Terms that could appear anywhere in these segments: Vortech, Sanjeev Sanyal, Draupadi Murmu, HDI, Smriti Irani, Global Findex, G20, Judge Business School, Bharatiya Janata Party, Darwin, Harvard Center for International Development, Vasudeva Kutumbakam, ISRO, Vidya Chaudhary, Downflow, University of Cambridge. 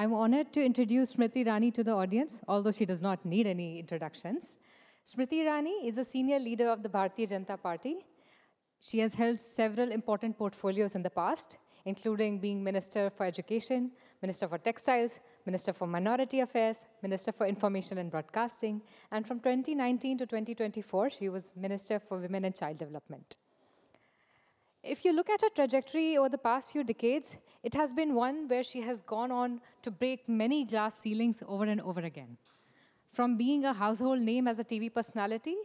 I'm honored to introduce Smriti Irani to the audience, although she does not need any introductions. Smriti Irani is a senior leader of the Bharatiya Janata Party. She has held several important portfolios in the past, including being Minister for Education, Minister for Textiles, Minister for Minority Affairs, Minister for Information and Broadcasting, and from 2019 to 2024, she was Minister for Women and Child Development. If you look at her trajectory over the past few decades, it has been one where she has gone on to break many glass ceilings over and over again. From being a household name as a TV personality,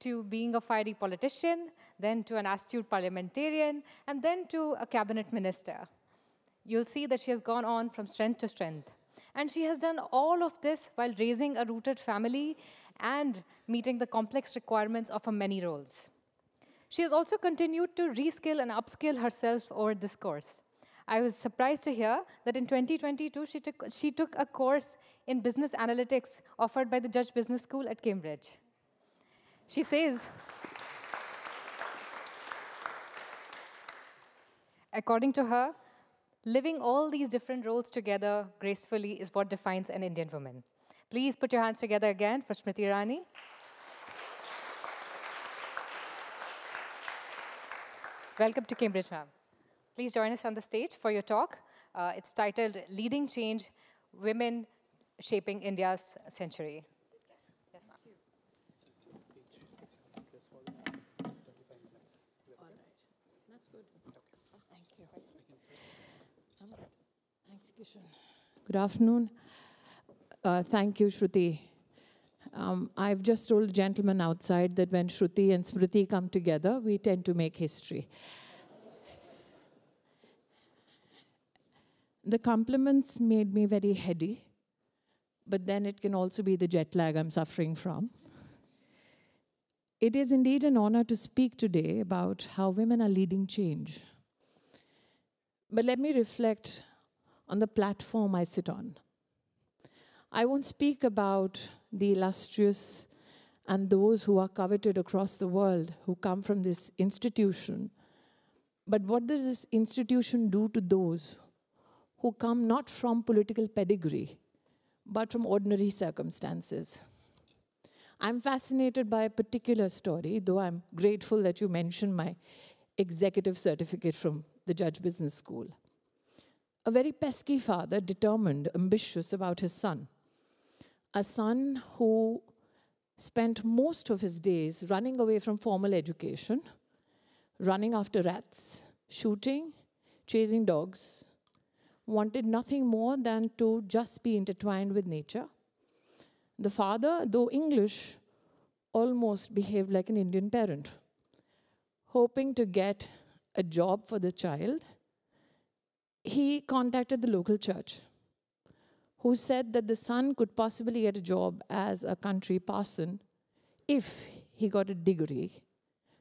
to being a fiery politician, then to an astute parliamentarian, and then to a cabinet minister. You'll see that she has gone on from strength to strength. And she has done all of this while raising a rooted family and meeting the complex requirements of her many roles. She has also continued to reskill and upskill herself over this course. I was surprised to hear that in 2022, she took a course in business analytics offered by the Judge Business School at Cambridge. She says, according to her, living all these different roles together gracefully is what defines an Indian woman. Please put your hands together again for Smriti Irani. Welcome to Cambridge, ma'am. Please join us on the stage for your talk. It's titled, Leading Change, Women Shaping India's Century. Good afternoon. Thank you, Shruti. I've just told gentlemen outside that when Shruti and Smriti come together, we tend to make history. The compliments made me very heady, but then it can also be the jet lag I'm suffering from. It is indeed an honor to speak today about how women are leading change. But let me reflect on the platform I sit on. I won't speak about the illustrious and those who are coveted across the world who come from this institution, but what does this institution do to those who come not from political pedigree, but from ordinary circumstances? I'm fascinated by a particular story, though I'm grateful that you mentioned my executive certificate from the Judge Business School. A very pesky father, determined, ambitious about his son. A son who spent most of his days running away from formal education, running after rats, shooting, chasing dogs, wanted nothing more than to just be intertwined with nature. The father, though English, almost behaved like an Indian parent, hoping to get a job for the child. He contacted the local church, who said that the son could possibly get a job as a country parson if he got a degree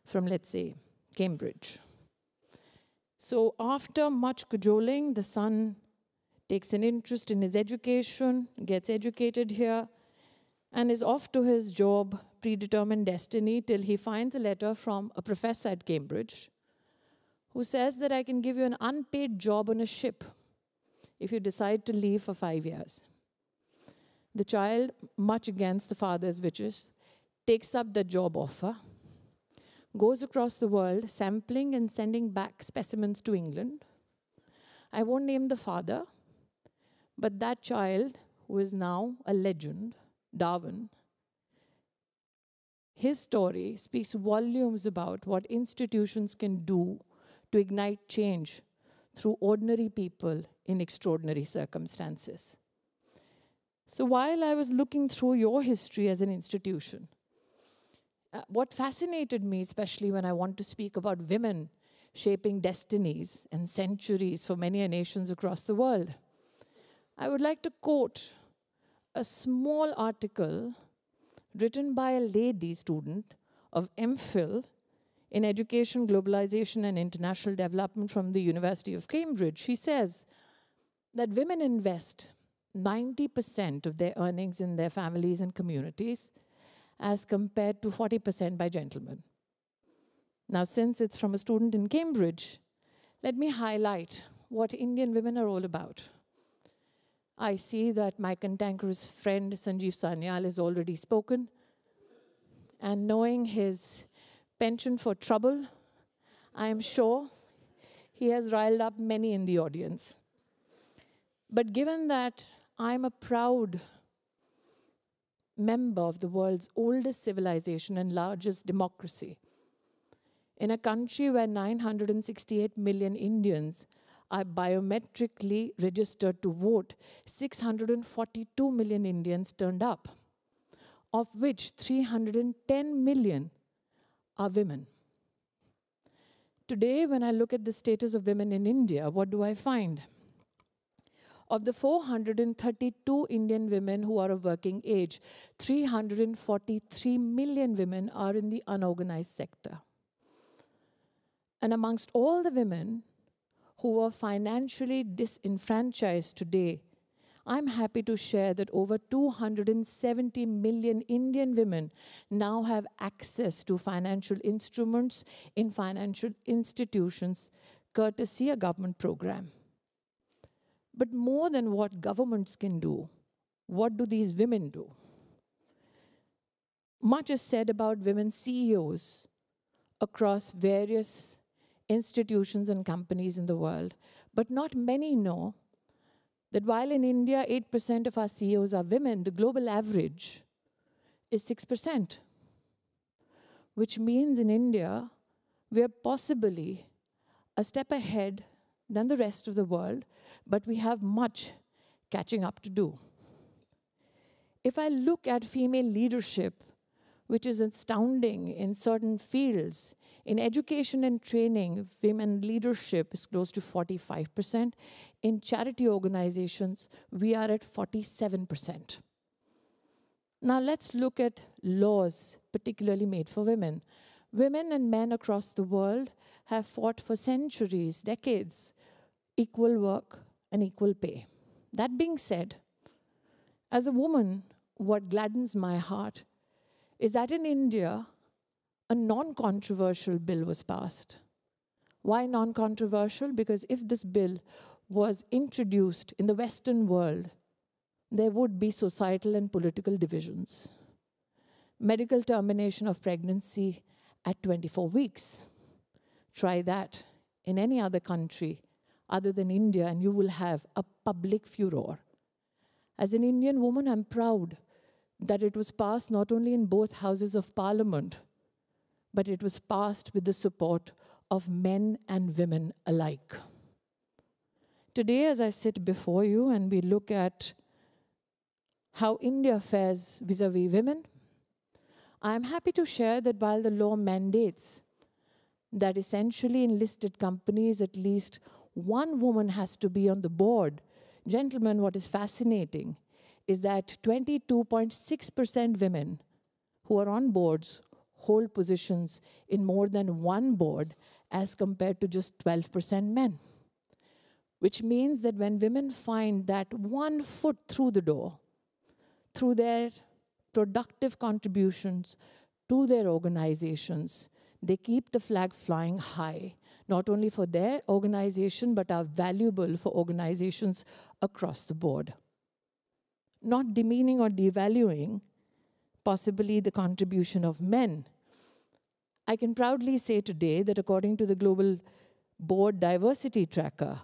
from, let's say, Cambridge. So after much cajoling, the son takes an interest in his education, gets educated here, and is off to his job, predetermined destiny, till he finds a letter from a professor at Cambridge, who says that I can give you an unpaid job on a ship if you decide to leave for 5 years. The child, much against the father's wishes, takes up the job offer, goes across the world, sampling and sending back specimens to England. I won't name the father, but that child, who is now a legend, Darwin, his story speaks volumes about what institutions can do to ignite change through ordinary people in extraordinary circumstances. So while I was looking through your history as an institution, what fascinated me, especially when I want to speak about women shaping destinies and centuries for many nations across the world, I would like to quote a small article written by a lady student of MPhil in Education, Globalization, and International Development from the University of Cambridge. She says that women invest 90% of their earnings in their families and communities as compared to 40% by gentlemen. Now, since it's from a student in Cambridge, let me highlight what Indian women are all about. I see that my cantankerous friend Sanjeev Sanyal has already spoken. And knowing his penchant for trouble, I am sure he has riled up many in the audience. But given that I'm a proud member of the world's oldest civilization and largest democracy, in a country where 968 million Indians are biometrically registered to vote, 642 million Indians turned up, of which 310 million are women. Today, when I look at the status of women in India, what do I find? Of the 432 Indian women who are of working age, 343 million women are in the unorganized sector. And amongst all the women who are financially disenfranchised today, I'm happy to share that over 270 million Indian women now have access to financial instruments in financial institutions, courtesy a government program. But more than what governments can do, what do these women do? Much is said about women CEOs across various institutions and companies in the world, but not many know that while in India 8% of our CEOs are women, the global average is 6%, which means in India we are possibly a step ahead than the rest of the world, but we have much catching up to do. If I look at female leadership, which is astounding in certain fields, in education and training, women leadership is close to 45%. In charity organizations, we are at 47%. Now let's look at laws particularly made for women. Women and men across the world have fought for centuries, decades, equal work and equal pay. That being said, as a woman, what gladdens my heart is that in India, a non-controversial bill was passed. Why non-controversial? Because if this bill was introduced in the Western world, there would be societal and political divisions. Medical termination of pregnancy at 24 weeks. Try that in any other country other than India, and you will have a public furor. As an Indian woman, I'm proud that it was passed not only in both houses of parliament, but it was passed with the support of men and women alike. Today, as I sit before you and we look at how India fares vis-à-vis women, I'm happy to share that while the law mandates that essentially in listed companies, at least one woman has to be on the board, gentlemen, what is fascinating is that 22.6% women who are on boards hold positions in more than one board as compared to just 12% men, which means that when women find that one foot through the door, through their productive contributions to their organizations, they keep the flag flying high, not only for their organization, but are valuable for organizations across the board. Not demeaning or devaluing, possibly the contribution of men. I can proudly say today that according to the Global Board Diversity Tracker,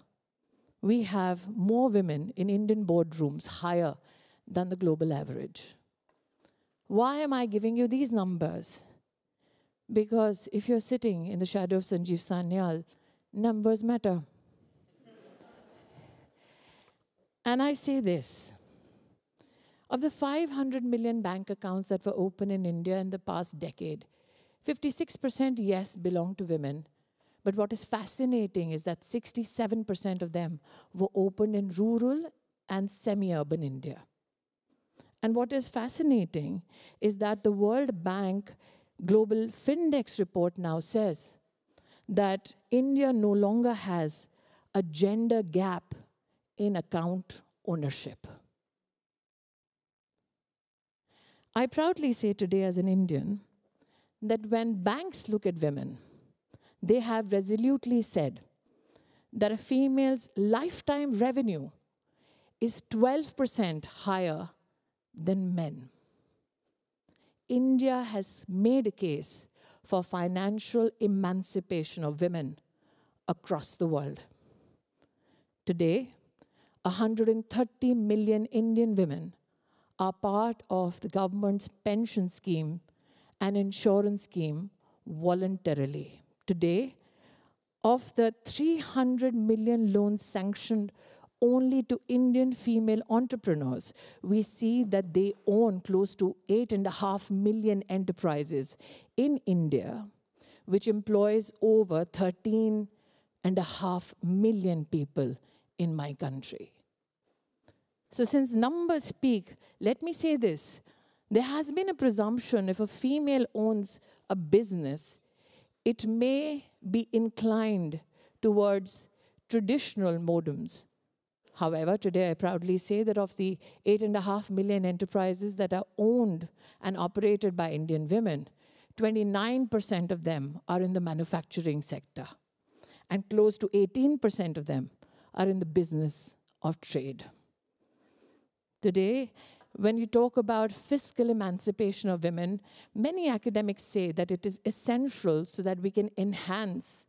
we have more women in Indian boardrooms higher than the global average. Why am I giving you these numbers? Because if you're sitting in the shadow of Sanjeev Sanyal, numbers matter. And I say this. Of the 500 million bank accounts that were open in India in the past decade, 56%, yes, belong to women. But what is fascinating is that 67% of them were opened in rural and semi-urban India. And what is fascinating is that the World Bank Global Findex report now says that India no longer has a gender gap in account ownership. I proudly say today as an Indian that when banks look at women, they have resolutely said that a female's lifetime revenue is 12% higher than men. India has made a case for financial emancipation of women across the world. Today, 130 million Indian women are part of the government's pension scheme and insurance scheme voluntarily. Today, of the 300 million loans sanctioned only to Indian female entrepreneurs, we see that they own close to 8.5 million enterprises in India, which employs over 13.5 million people in my country. So since numbers speak, let me say this. There has been a presumption if a female owns a business, it may be inclined towards traditional modems. However, today I proudly say that of the 8.5 million enterprises that are owned and operated by Indian women, 29% of them are in the manufacturing sector, and close to 18% of them are in the business of trade. Today, when you talk about fiscal emancipation of women, many academics say that it is essential so that we can enhance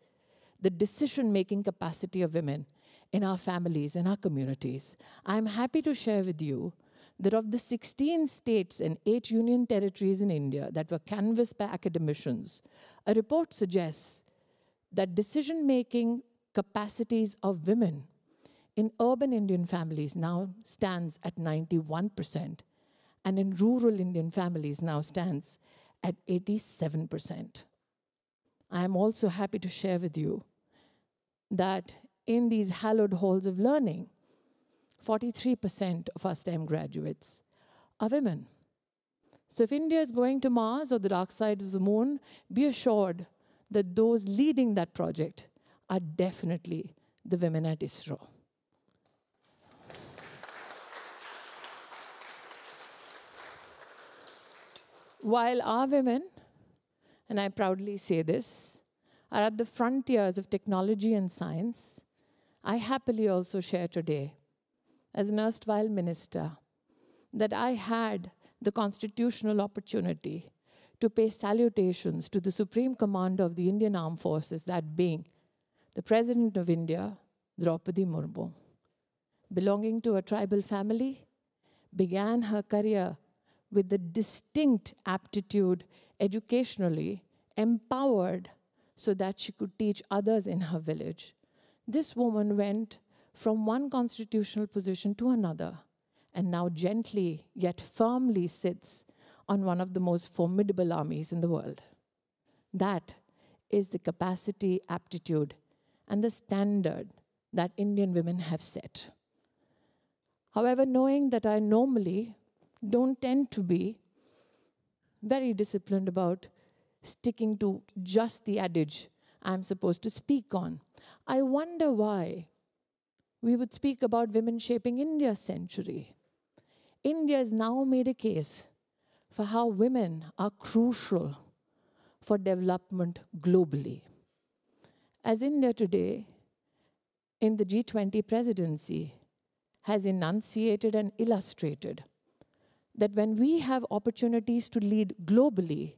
the decision-making capacity of women in our families, in our communities. I'm happy to share with you that of the 16 states and 8 union territories in India that were canvassed by academicians, a report suggests that decision-making capacities of women in urban Indian families now stands at 91%, and in rural Indian families now stands at 87%. I am also happy to share with you that in these hallowed halls of learning, 43% of our STEM graduates are women. So if India is going to Mars or the dark side of the moon, be assured that those leading that project are definitely the women at ISRO. While our women, and I proudly say this, are at the frontiers of technology and science, I happily also share today, as an erstwhile minister, that I had the constitutional opportunity to pay salutations to the Supreme Commander of the Indian Armed Forces, that being the President of India, Draupadi Murmu. Belonging to a tribal family, began her career with the distinct aptitude educationally, empowered so that she could teach others in her village. This woman went from one constitutional position to another and now gently yet firmly sits on one of the most formidable armies in the world. That is the capacity, aptitude, and the standard that Indian women have set. However, knowing that I normally don't tend to be very disciplined about sticking to just the adage I'm supposed to speak on, I wonder why we would speak about women shaping India's century. India has now made a case for how women are crucial for development globally. As India today, in the G20 presidency, has enunciated and illustrated that when we have opportunities to lead globally,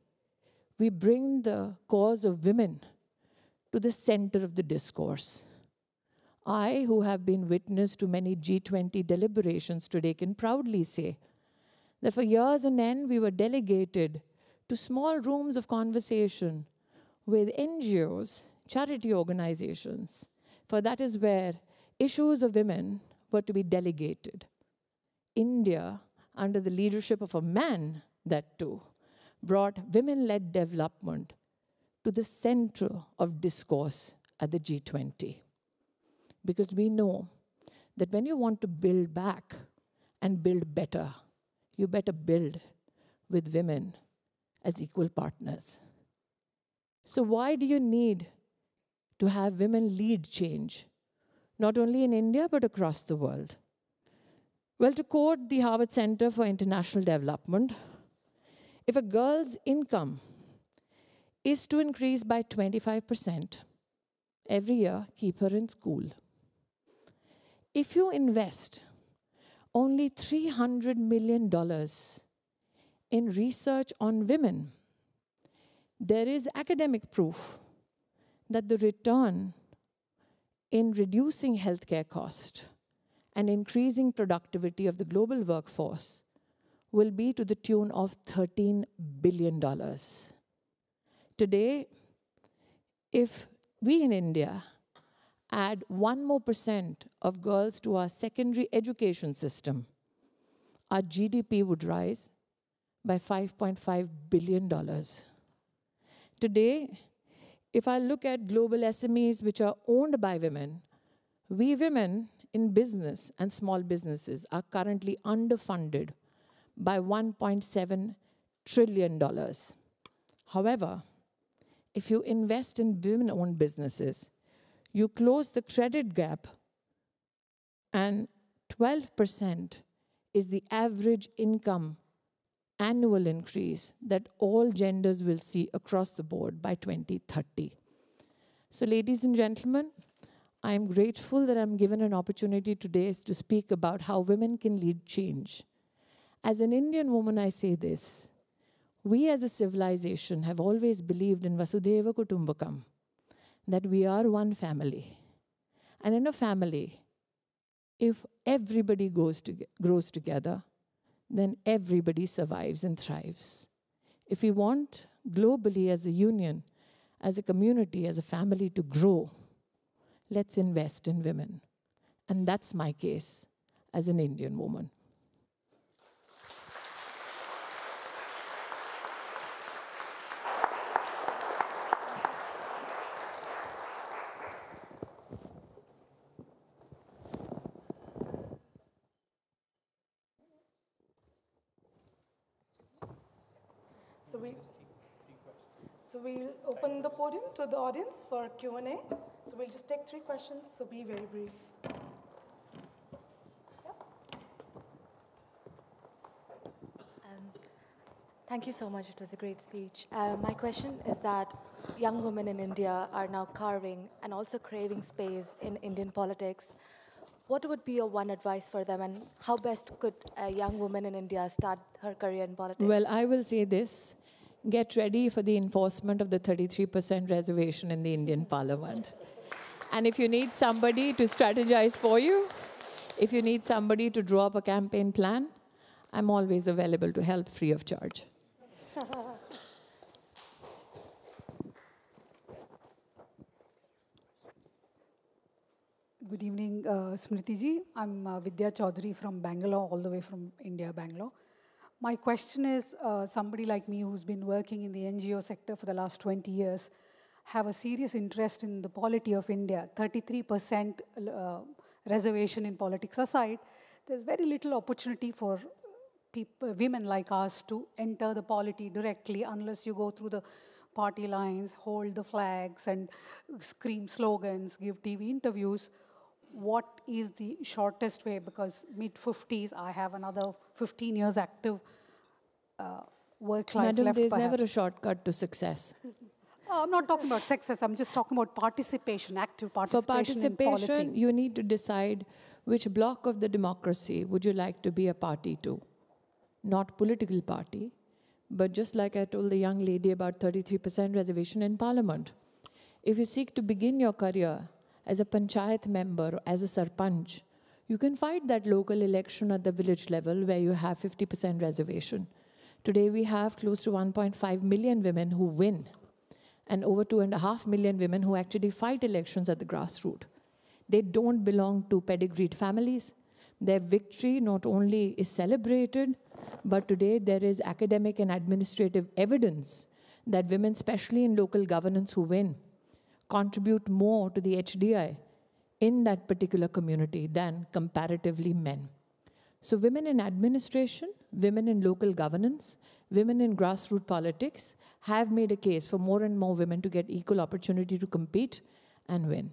we bring the cause of women to the center of the discourse. I, who have been witness to many G20 deliberations today, can proudly say that for years on end, we were delegated to small rooms of conversation with NGOs, charity organizations, for that is where issues of women were to be delegated. India, under the leadership of a man, that too, brought women-led development to the center of discourse at the G20. Because we know that when you want to build back and build better, you better build with women as equal partners. So why do you need to have women lead change, not only in India, but across the world? Well, to quote the Harvard Center for International Development, if a girl's income is to increase by 25% every year, keep her in school. If you invest only $300 million in research on women, there is academic proof that the return in reducing healthcare cost and increasing productivity of the global workforce will be to the tune of $13 billion. Today, if we in India add 1% more of girls to our secondary education system, our GDP would rise by $5.5 billion. Today, if I look at global SMEs which are owned by women, we women in business and small businesses are currently underfunded by $1.7 trillion. However, if you invest in women-owned businesses, you close the credit gap, and 12% is the average income annual increase that all genders will see across the board by 2030. So ladies and gentlemen, I am grateful that I'm given an opportunity today to speak about how women can lead change. As an Indian woman, I say this. We as a civilization have always believed in Vasudeva Kutumbakam, that we are one family. And in a family, if everybody grows together, then everybody survives and thrives. If we want globally as a union, as a community, as a family to grow, let's invest in women. And that's my case as an Indian woman. So we'll open the podium to the audience for Q&A. So we'll just take 3 questions, so be very brief. Thank you so much. It was a great speech. My question is that young women in India are now carving and also craving space in Indian politics. What would be your one advice for them, and how best could a young woman in India start her career in politics? Well, I will say this. Get ready for the enforcement of the 33% reservation in the Indian Parliament. And if you need somebody to strategize for you, if you need somebody to draw up a campaign plan, I'm always available to help free of charge. Good evening, Smriti ji. I'm Vidya Chaudhary from Bangalore, all the way from India, Bangalore. My question is, somebody like me who's been working in the NGO sector for the last 20 years have a serious interest in the polity of India. 33% reservation in politics aside, there's very little opportunity for women like us to enter the polity directly unless you go through the party lines, hold the flags, and scream slogans, give TV interviews. What is the shortest way? Because mid-50s, I have another 15 years active work life left. Madam, there's never a shortcut to success. I'm not talking about success. I'm just talking about participation, active participation in politics. For participation, you need to decide which block of the democracy would you like to be a party to. Not political party, but just like I told the young lady about 33% reservation in parliament. If you seek to begin your career as a panchayat member, or as a sarpanch, you can fight that local election at the village level where you have 50% reservation. Today we have close to 1.5 million women who win and over 2.5 million women who actually fight elections at the grassroots. They don't belong to pedigreed families. Their victory not only is celebrated, but today there is academic and administrative evidence that women, especially in local governance who win, contribute more to the HDI in that particular community than comparatively men. So women in administration, women in local governance, women in grassroots politics have made a case for more and more women to get equal opportunity to compete and win.